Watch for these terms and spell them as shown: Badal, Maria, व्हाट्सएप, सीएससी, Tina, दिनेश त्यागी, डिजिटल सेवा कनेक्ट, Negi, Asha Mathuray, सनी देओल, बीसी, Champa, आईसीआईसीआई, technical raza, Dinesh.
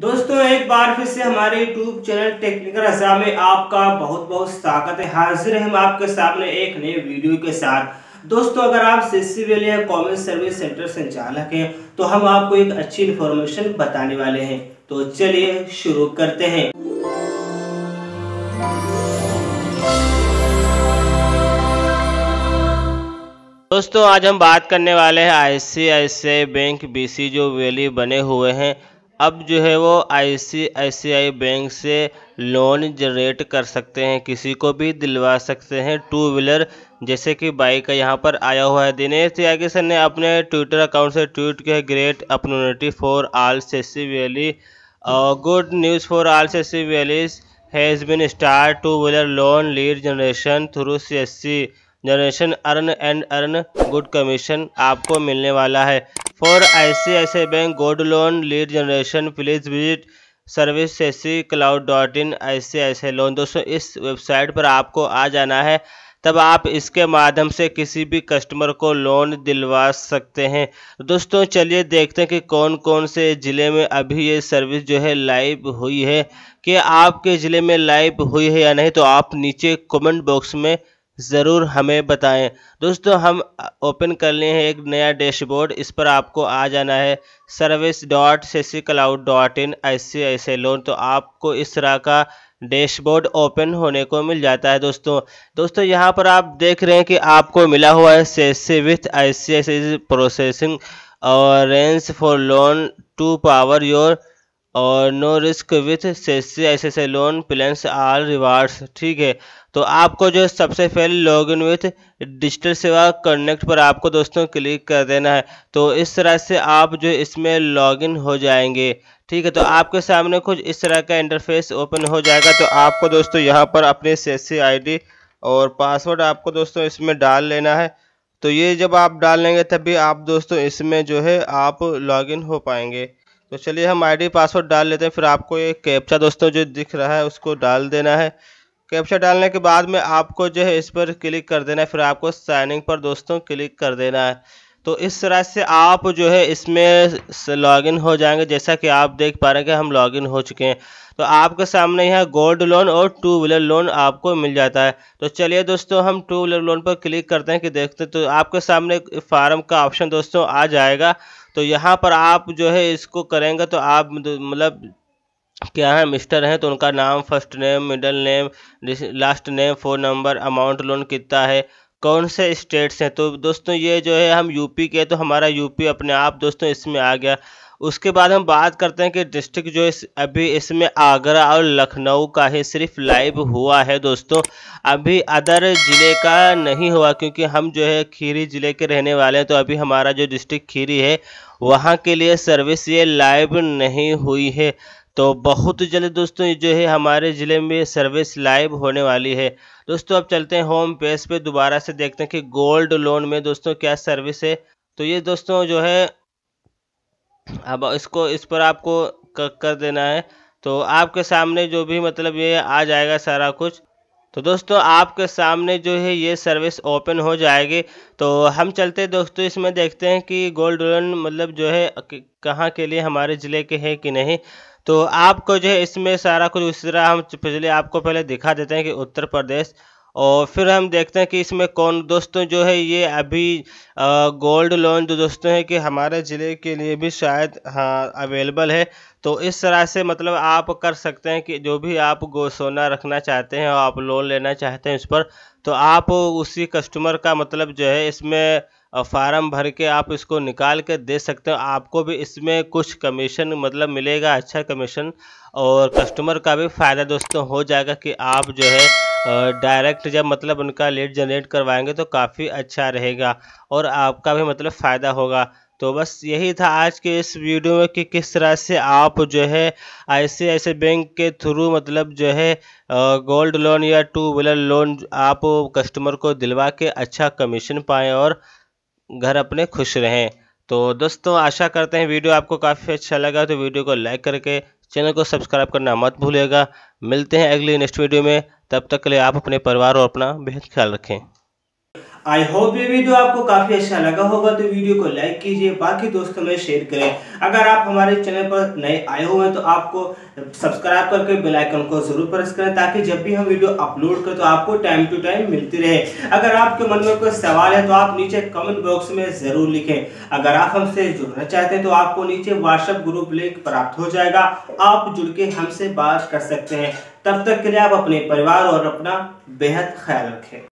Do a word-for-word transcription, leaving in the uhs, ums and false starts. दोस्तों एक बार फिर से हमारे यूट्यूब चैनल टेक्निकल रज़ा में आपका बहुत बहुत स्वागत है। हाजिर हम आपके सामने एक नए वीडियो के साथ। दोस्तों अगर आप सीएससी वाले या कॉमन सर्विस सेंटर संचालक हैं तो हम आपको एक अच्छी इन्फॉर्मेशन बताने वाले हैं, तो चलिए शुरू करते हैं। दोस्तों आज हम बात करने वाले हैं आईसीआईसीआई बैंक बीसी जो वैली बने हुए हैं, अब जो है वो आईसीआईसीआई बैंक से लोन जनरेट कर सकते हैं, किसी को भी दिलवा सकते हैं टू व्हीलर जैसे कि बाइक का। यहाँ पर आया हुआ है दिनेश त्यागी सर ने अपने ट्विटर अकाउंट से ट्वीट किया, great opportunity for all सीएससी VLE, good news for all सीएससी VLEs has been start two wheeler loan lead generation through सीएससी generation earn and earn good commission आपको मिलने वाला है for आईसीआईसीआई bank gold loan lead generation. Please visit service सीएससी cloud dot in आईसीआईसीआई loan. दोस्तों इस website पर आपको आ जाना है, तब आप इसके माध्यम से किसी भी कस्टमर को लोन दिलवा सकते हैं। दोस्तों चलिए देखते हैं कि कौन कौन से ज़िले में अभी ये सर्विस जो है लाइव हुई है, कि आपके ज़िले में लाइव हुई है या नहीं, तो आप नीचे कमेंट बॉक्स में ज़रूर हमें बताएं। दोस्तों हम ओपन कर लिए हैं एक नया डैशबोर्ड, इस पर आपको आ जाना है service dot सीएससी cloud dot in आईसीआईसीआई loan, तो आपको इस तरह का डैशबोर्ड ओपन होने को मिल जाता है। दोस्तों दोस्तों यहां पर आप देख रहे हैं कि आपको मिला हुआ है सीएससी विथ आईसीआईसीआई प्रोसेसिंग और range for loan to power your और no risk with सीएससी आईसीआईसीआई loan plans all rewards. ठीक है, तो आपको जो सबसे पहले login with डिजिटल सेवा कनेक्ट पर आपको दोस्तों क्लिक कर देना है, तो इस तरह से आप जो इसमें लॉगिन हो जाएंगे। ठीक है, तो आपके सामने कुछ इस तरह का इंटरफेस ओपन हो जाएगा, तो आपको दोस्तों यहाँ पर अपने सीएससी आईडी और पासवर्ड आपको दोस्तों इसमें डाल लेना है। तो ये जब आप डाल लेंगे तभी आप दोस्तों इसमें जो है आप लॉगिन हो पाएंगे। तो चलिए हम आईडी पासवर्ड डाल लेते हैं, फिर आपको ये कैप्चा दोस्तों जो दिख रहा है उसको डाल देना है। कैप्चा डालने के बाद में आपको जो है इस पर क्लिक कर देना है, फिर आपको साइन इन पर दोस्तों क्लिक कर देना है। तो इस तरह से आप जो है इसमें लॉगिन हो जाएंगे। जैसा कि आप देख पा रहे हैं कि हम लॉगिन हो चुके हैं, तो आपके सामने यहाँ गोल्ड लोन और टू व्हीलर लोन आपको मिल जाता है। तो चलिए दोस्तों हम टू व्हीलर लोन पर क्लिक करते हैं कि देखते हैं, तो आपके सामने फार्म का ऑप्शन दोस्तों आ जाएगा, तो यहाँ पर आप जो है इसको करेंगे तो आप मतलब क्या है मिस्टर हैं, तो उनका नाम, first name, middle name, last name, phone number, amount loan कितना है, कौन से स्टेट्स हैं। तो दोस्तों ये जो है हम यूपी के, तो हमारा यूपी अपने आप दोस्तों इसमें आ गया। उसके बाद हम बात करते हैं कि डिस्ट्रिक्ट जो इस अभी इसमें आगरा और लखनऊ का है सिर्फ लाइव हुआ है दोस्तों, अभी अदर ज़िले का नहीं हुआ, क्योंकि हम जो है खीरी ज़िले के रहने वाले हैं, तो अभी हमारा जो डिस्ट्रिक्ट खीरी है वहाँ के लिए सर्विस ये लाइव नहीं हुई है। तो बहुत जल्द दोस्तों जो है हमारे ज़िले में सर्विस लाइव होने वाली है। दोस्तों अब चलते हैं होम पेज पे, दोबारा से देखते हैं कि गोल्ड लोन में दोस्तों क्या सर्विस है। तो ये दोस्तों जो है अब इसको इस पर आपको कर देना है, तो आपके सामने जो भी मतलब ये आ जाएगा सारा कुछ। तो दोस्तों आपके सामने जो है ये सर्विस ओपन हो जाएगी। तो हम चलते दोस्तों इसमें देखते हैं कि गोल्ड लोन मतलब जो है कहाँ के लिए, हमारे ज़िले के हैं कि नहीं। तो आपको जो है इसमें सारा कुछ उस तरह हम पिछले आपको पहले दिखा देते हैं कि उत्तर प्रदेश, और फिर हम देखते हैं कि इसमें कौन दोस्तों जो है ये अभी गोल्ड लोन जो दोस्तों है कि हमारे ज़िले के लिए भी शायद हाँ अवेलेबल है। तो इस तरह से मतलब आप कर सकते हैं कि जो भी आप गो सोना रखना चाहते हैं और आप लोन लेना चाहते हैं इस पर, तो आप उसी कस्टमर का मतलब जो है इसमें फार्म भर के आप इसको निकाल के दे सकते हो। आपको भी इसमें कुछ कमीशन मतलब मिलेगा, अच्छा कमीशन, और कस्टमर का भी फ़ायदा दोस्तों हो जाएगा कि आप जो है डायरेक्ट जब मतलब उनका लीड जनरेट करवाएंगे तो काफ़ी अच्छा रहेगा और आपका भी मतलब फ़ायदा होगा। तो बस यही था आज के इस वीडियो में कि किस तरह से आप जो है आईसीआईसीआई बैंक के थ्रू मतलब जो है गोल्ड लोन या टू व्हीलर लोन आप कस्टमर को दिलवा के अच्छा कमीशन पाएँ और घर अपने खुश रहें। तो दोस्तों आशा करते हैं वीडियो आपको काफ़ी अच्छा लगा, तो वीडियो को लाइक करके चैनल को सब्सक्राइब करना मत भूलिएगा। मिलते हैं अगली नेक्स्ट वीडियो में, तब तक के लिए आप अपने परिवार और अपना बेहद ख्याल रखें। आई होप ये वीडियो आपको काफी अच्छा लगा होगा, तो वीडियो को लाइक कीजिए, बाकी दोस्तों में शेयर करें। अगर आप हमारे चैनल पर नए आए हुए हैं तो आपको सब्सक्राइब करके बेल आइकन को जरूर प्रेस करें, ताकि जब भी हम वीडियो अपलोड करें तो आपको टाइम टू टाइम मिलती रहे। अगर आपके मन में कोई सवाल है तो आप नीचे कमेंट बॉक्स में जरूर लिखें। अगर आप हमसे जुड़ना चाहते हैं तो आपको नीचे व्हाट्सएप ग्रुप लिंक प्राप्त हो जाएगा, आप जुड़ के हमसे बात कर सकते हैं। तब तक के लिए आप अपने परिवार और अपना बेहद ख्याल रखें।